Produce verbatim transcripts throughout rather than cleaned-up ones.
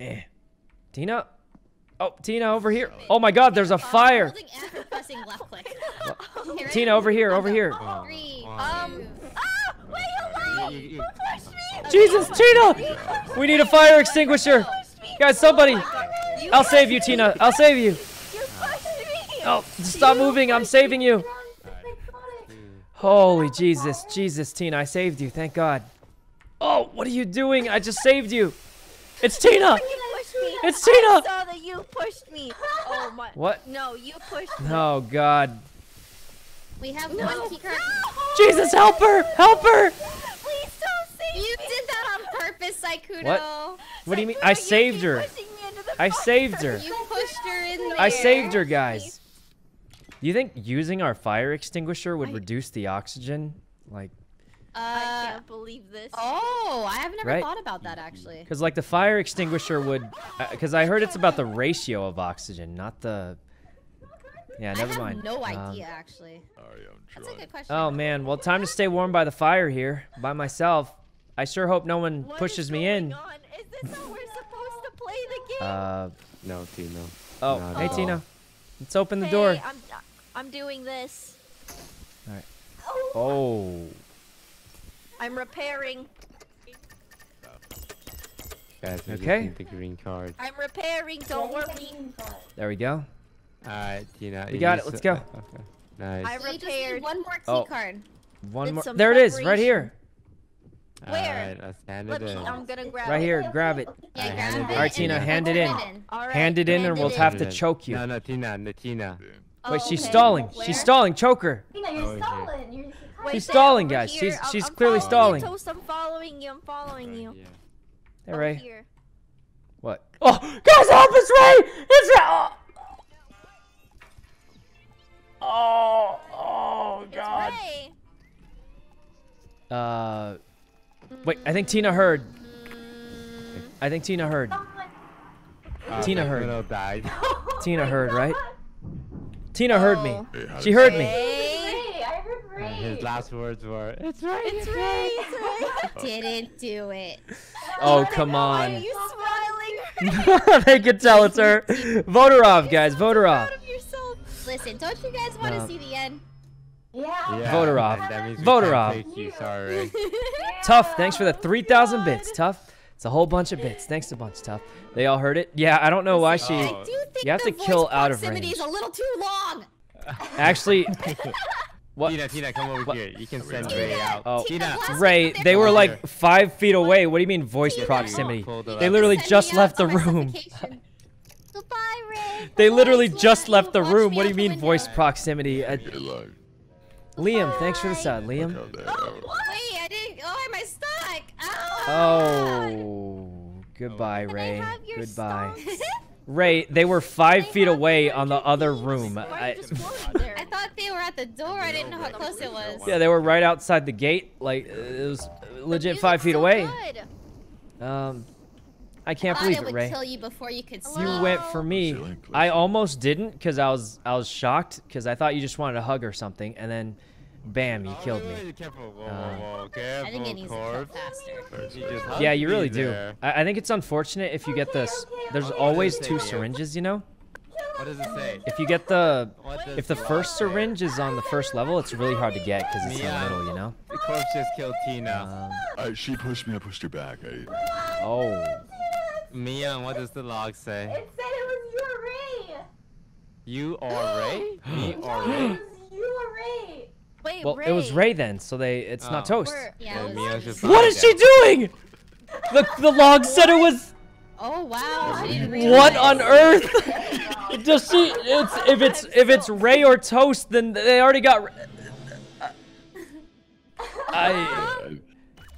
Eh. Tina? Oh, Tina, over here. Oh my god, there's a fire. Tina, over here, over here. Um, um, ah, wait, you lied. Who pushed me? Jesus, Tina! We need a fire extinguisher. Guys, somebody. I'll save you, Tina. I'll save you. Oh, stop moving. I'm saving you. Holy Jesus. Jesus, Tina, I saved you. Thank God. Oh, what are you doing? I just saved you. It's Tina. It's Tina! I saw that you pushed me. Oh my. What? No, you pushed me. Oh god. We have no. one keycard. No. Jesus, help her! Help her! Please don't save you me. You did that on purpose, Saikudo. What? What do you mean? I saved her. I saved her. You pushed her in there. I saved her, guys. Do you think using our fire extinguisher would I... reduce the oxygen? Like... Uh, I can't believe this. Oh, I have never right? thought about that, actually. Because, like, the fire extinguisher would... Because uh, I heard it's about the ratio of oxygen, not the... Yeah, never I have mind. no idea, um, actually. That's a good question. Oh, man. Well, time to stay warm by the fire here, by myself. I sure hope no one what pushes me in. On? Is this how we're supposed to play the game? Uh, no, Tina. Oh, no, hey, Tina. Let's open the hey, door. I'm, I'm doing this. All right. Oh. I'm repairing. Guys, I okay. Need the green card. I'm repairing. Don't worry. There we go. All right, Tina. We got it. Let's go. Uh, okay. Nice. I repaired. So you just need one more key oh. card. One more. There it is, right here. Where? All right, Let me, I'm gonna grab right it. here. Grab it. Yeah, I grab it. All right, Tina. Hand it in. Right, hand it in, or we'll have to choke you. No, no, Tina. No, Tina. Oh, Wait, okay. she's stalling. Where? She's stalling. Choke her. Tina, you're oh, stalling. You're Wait, she's stalling, guys. Here. She's I'm, she's I'm clearly stalling. Toast, I'm following you. I'm following you. Hey, Ray. Here. What? Oh, guys, help us, Ray! It's oh, oh, oh God. It's Ray. Uh, wait. I think Tina heard. Mm. I think Tina heard. Uh, Tina heard. Died. Tina heard, right? Tina heard oh. me. She heard me. Uh, his last words were, "It's right, it's right, it's right." Didn't do it. Oh, come on. Why are you smiling? They could tell it's her. Vote her off, guys. Vote her off. Listen, don't you guys want to no. see the end? Yeah. yeah. Vote her off. Vote her off. You, sorry. Tough. Thanks for the three thousand bits. Tough. It's a whole bunch of bits. Thanks a bunch, Tough. They all heard it. Yeah, I don't know why she. I do think you have to kill out of range. Is a little too long. Actually. What? Tina, Tina, come over what? here. You can send Tina, Ray out. Oh, Tina. Ray, they were like five feet away. What do you mean voice Tina, proximity? They literally just left the room. Goodbye, Ray. They literally just left the room. What do you mean voice proximity? Uh, Liam, thanks for the sub, Liam. Oh, wait, I didn't. Oh, am I stuck? Oh. Goodbye, Ray. Goodbye. Ray, they were five feet away on the other room. I, I thought they were at the door. I didn't know how close it was. Yeah, they were right outside the gate. Like, it was legit five feet away. Um, I can't believe it, Ray. I thought it would kill you before you could speak. You went for me. I almost didn't because I was I was shocked because I thought you just wanted a hug or something, and then, bam, you killed me. Uh, I think it needs to kill faster. Yeah, you really do. I, I think it's unfortunate if you get this. There's always two syringes, you know? What does it say? If you get the... If the first syringe is on the first level, it's really hard to get because it's in the middle, you know? The corpse just killed Tina. Um, uh, she pushed me, I pushed her back. I... Oh. Mia, what does the log say? It said it was your Ray. You are Ray? Me or Ray? You are Ray. Wait, well, Ray. It was Ray then, so they it's oh. not toast. Yeah, well, just what is she doing? The the log said it was. Oh wow! What on earth? Does she? It's if it's if it's Ray or toast, then they already got. I.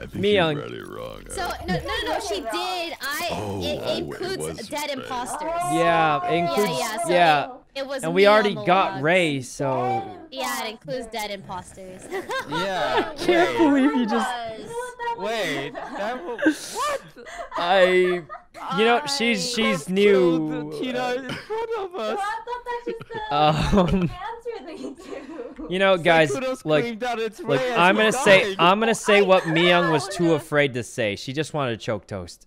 I think Miyoung. You read it wrong. So no, no, no, she did. I oh, it, it includes it dead imposters. Yeah, it includes yeah. yeah, so yeah. It, It was and we already got logs. Ray, so... Yeah, it includes dead imposters. Yeah. I can't believe you just... Wait, that was... What? I... You know, she's she's new. Tina in front of us. Um, you know, guys, like, like I'm gonna say I'm gonna say what Miyoung was too afraid to say. She just wanted to choke toast.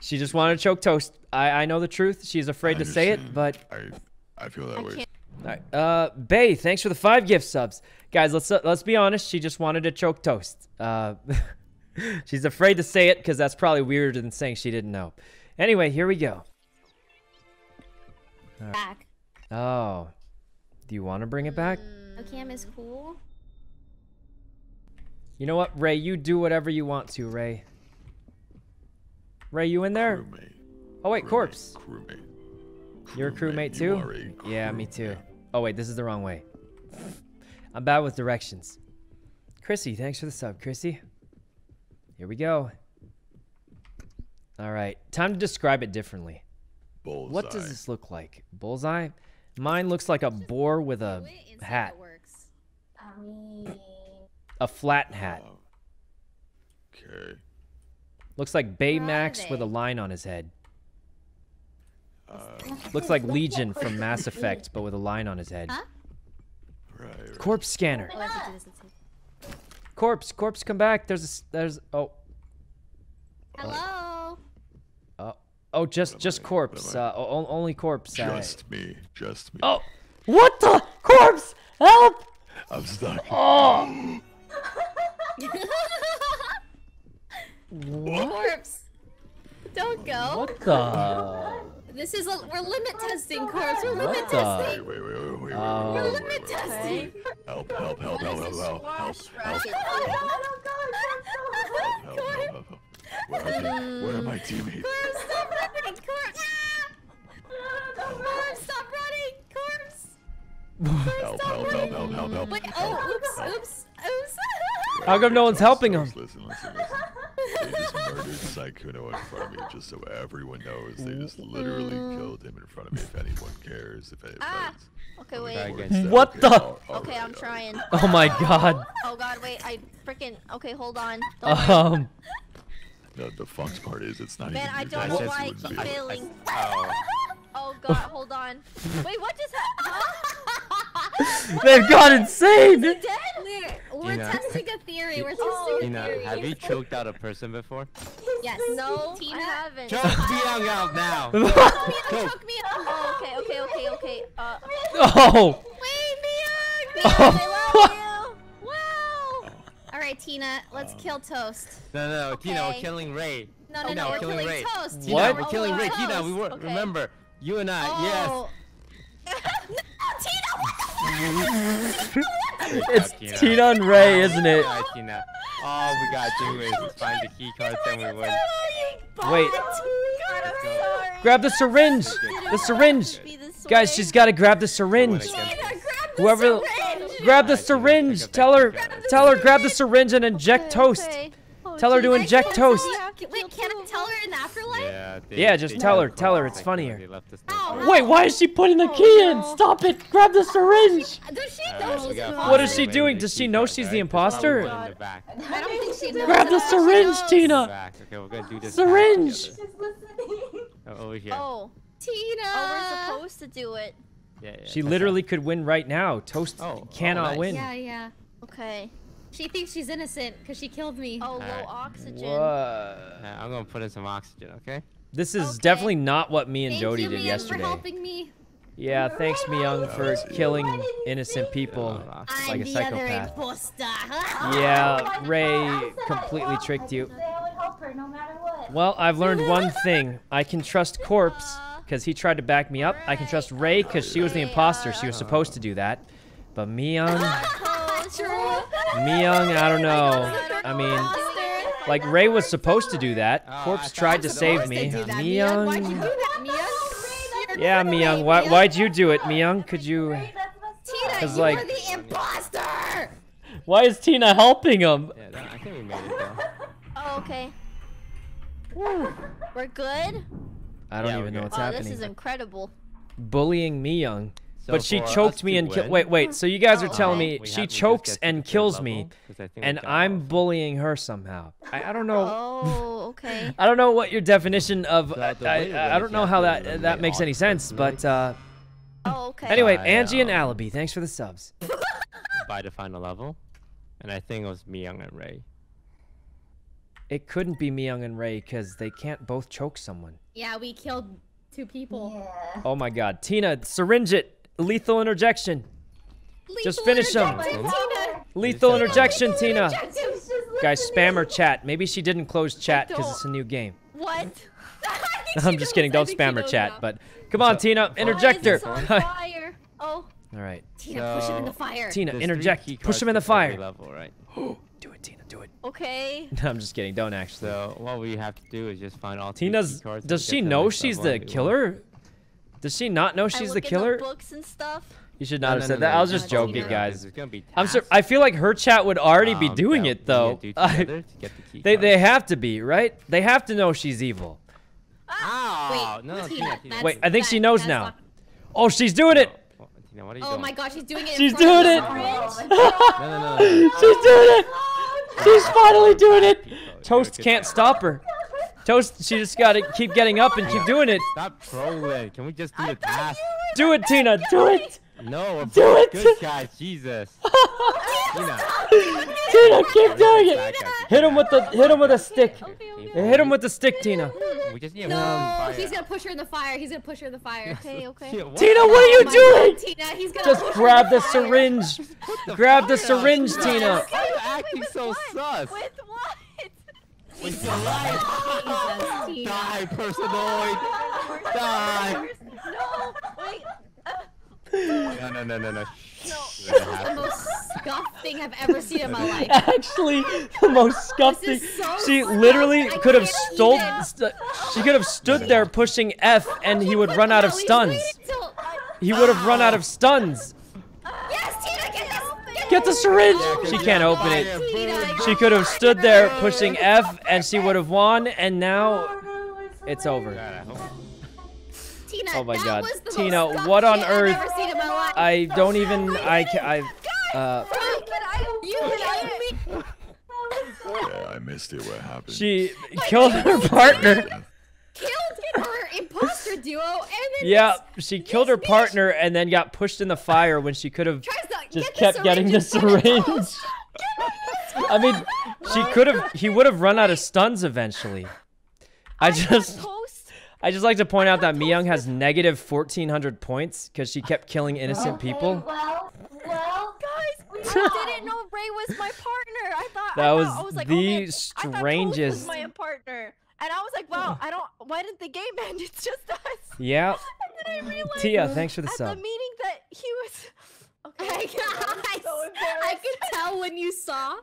She just wanted to choke Toast. I, I know the truth. She's afraid to say it, but... I, I feel that I way. Can't. All right. Uh, Bay, thanks for the five gift subs. Guys, let's uh, let's be honest. She just wanted to choke Toast. Uh, she's afraid to say it because that's probably weirder than saying she didn't know. Anyway, here we go. All right. Back. Oh. Do you want to bring it back? Mm, Ocam is cool. You know what, Ray? You do whatever you want to, Ray. Ray, you in there? Crewmate. Oh, wait, crewmate. Corpse. Crewmate. Crewmate. You're a crewmate too? A crewmate. Yeah, me too. Oh, wait, this is the wrong way. I'm bad with directions. Chrissy, thanks for the sub, Chrissy. Here we go. All right, time to describe it differently. Bullseye. What does this look like? Bullseye? Mine looks like a boar with a hat. A flat hat. Okay. Looks like Baymax with a line on his head. Uh, looks like Legion from Mass Effect, but with a line on his head. Huh? Right, right. Corpse scanner. Corpse, corpse, come back. There's a, there's, oh. Hello. Uh, oh, just, just corpse. Uh, only corpse. Just uh, me, just me. Oh, what the? Corpse, help! I'm stuck. Oh. What? Corpse, don't go. What the? This is a we're limit testing, Corpse. We're limit testing. Wait, wait, wait, wait, wait. We're limit testing. Help! Help! Help! Help! Help! Help! Help! Where are my teammates? Corpse, stop running! Corpse! Corpse, stop running! Corpse! Help! Help! Help! Help! Help! Help! Wait! Oh! Oops! Oops! Oops! How come no one's helping him? Listen, listen, listen. They just murdered Saikuno in front of me, just so everyone knows. They just literally killed him in front of me. If anyone cares, if anyone ah, okay, wait. What okay, the? All, all okay, right, I'm trying. Oh my god. Oh god, wait. I freaking. Okay, hold on. Don't um. No, the fox part is it's not. Man, even I don't know why I keep failing. Oh god, hold on. Wait, what just happened? Huh? They've gone insane. Is he dead? We're Ina, testing a theory. We're testing oh, a Ina, theory. Have you choked out a person before? Yes. No, Tina. I haven't. Choke Miyoung out now. Choke me out. Choke me out. Oh, okay, okay, okay, okay. Uh, oh. Wait, Miyoung. Miyoung, I love you. Wow. All right, Tina, let's kill Toast. No, no, okay. Tina, we're killing Ray. No, no, no, no we're killing Ray. Toast. Tina, what? We're oh, killing Ray. Toast. Tina, we were. Okay. Remember, you and I. Oh. Yes. No, Tina, what the fuck? It's Tina. Tina and Ray, isn't it? All right, Tina. All we gotta do is find the key card, then we win. Wait. God, grab the syringe. The syringe. Guys, she's gotta grab the syringe. Whoever, grab the syringe. Tell her, tell her, grab the syringe and inject Toast. Tell her to inject Toast. Wait, can I tell her in the afterlife? Yeah, just tell her. Tell her it's funnier. Wait, why is she putting the key in? Stop it! Grab the syringe! Does she know? What is she doing? Does she know she's the imposter? I don't think she knows. Grab the syringe, Tina! Syringe! Oh, Tina! Oh, we're supposed to do it. She literally could win right now. Toast cannot win. Yeah, yeah. Okay. She thinks she's innocent because she killed me. Oh, low oxygen. I'm gonna put in some oxygen, okay? This is okay. Definitely not what me and Thank Jodi you, did Miyoung, yesterday. For helping me. Yeah, You're thanks right Miyoung for killing innocent people I'm like a the psychopath. Other yeah, Ray completely tricked you. Well, I've learned one thing. I can trust Corpse because he tried to back me up. I can trust Ray because she was the imposter. She was supposed to do that. But Miyoung, Miyoung, I don't know. I mean. Like, Ray was supposed to do that. Oh, Corpse tried to save me. To Miyoung. Why'd you do that, Miyoung? Yeah, Miyoung. Why, why'd you do it, Miyoung? Could you... Tina, you like, were the imposter! Why is Tina helping him? Yeah, no, I think we made it, though. Oh, okay. We're good? I don't yeah, even know what's oh, happening. This is incredible. Bullying Miyoung. So but she choked me and killed. Wait, wait. So you guys are oh, telling me she chokes and kills level, me, and I'm bullying her somehow. I, I don't know. Oh, okay. I don't know what your definition of. So uh, I, I don't know how that uh, that makes any sense, but. Uh, oh, okay. Anyway, uh, Angie yeah. and Alibi, thanks for the subs. By the final level, and I think it was Miyoung and Ray. It couldn't be Miyoung and Ray because they can't both choke someone. Yeah, we killed two people. Yeah. Oh my god. Tina, syringe it. Lethal interjection. Lethal Just finish them. Tina. Lethal Tina, interjection, lethal Tina. Guys, spam her chat. Maybe she didn't close chat because it's a new game. What? I'm just kidding. Don't spam her chat. Now. But come on, so, Tina. Interject her. Oh, fire. Oh. All right. Tina, so, push him in the fire. Tina, interject. Push him in the fire. Level, right? Do it, Tina. Do it. Okay. No, I'm just kidding. Don't actually. So what we have to do is just find all Tina's. Cards does she know she's the killer? Does she not know she's I look the killer? In the books and stuff. You should not no, have no, said no, that. No, I was no, just no, joking, guys. I'm sure. I feel like her chat would already um, be doing it though. Do I, to get the key they cards. They have to be right. They have to know she's evil. Oh, wait, no, Tina, Tina. Wait, I think that, she knows now. Not... Oh, she's doing it. Oh, Tina, what are you oh doing? My God, she's doing it. She's doing it. She's doing it. She's finally doing it. Toast can't stop her. Toast, she just gotta keep getting up and keep doing it. Stop trolling. Can we just do the task? Do it, Tina. Do it. No, do it. Good guy, Jesus. Tina, Tina, keep doing it. Hit him with the hit him with a stick. Hit him with the stick, Tina. We just need no, he's gonna push her in the fire. He's gonna push her in the fire. Okay, okay. Tina, what are you doing? Tina, he's gonna just grab the syringe. Grab the syringe, Tina. Why are you acting so sus? With what? With your life. Die, personoid. Die. No, wait. No, no, no, no, no. That's the most scuffed thing I've ever seen in my life. Actually, the most scuffed thing. So she literally I could have stole. St she could have stood there pushing F, and he would run out of stuns. He would have run out of stuns. Yes, Tina, get this. Get the syringe. She can't open it. She could have stood there pushing F, and she would have won. And now, it's over. Tina, oh my God, Tina! What on earth? I don't even. I can. I. Uh. Yeah, I missed it. What happened? She killed her partner. Killed her imposter duo, and then. Yeah, she killed her partner and then got pushed in the fire when she could have just kept getting the syringe. I mean, she could have. He would have run out of stuns eventually. I just. I just like to point out that Miyoung has negative fourteen hundred points because she kept killing innocent okay, people. Well, well, guys, we didn't know Ray was my partner. I thought that I was, I was like, the oh, strangest. I thought Toast was my partner, and I was like, wow, I don't. Why didn't the game end? It's just us. Yeah. And then I realized Tia, thanks for the at sub. The meaning that he was. Okay. I, I, I, so I could tell when you saw